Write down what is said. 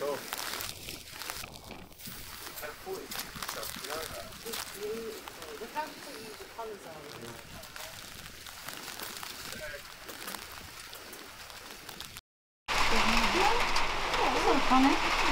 Cool. And 40 stuff, you know that. It's beautiful. Look how pretty the colours are. Yeah. Yeah, that's iconic.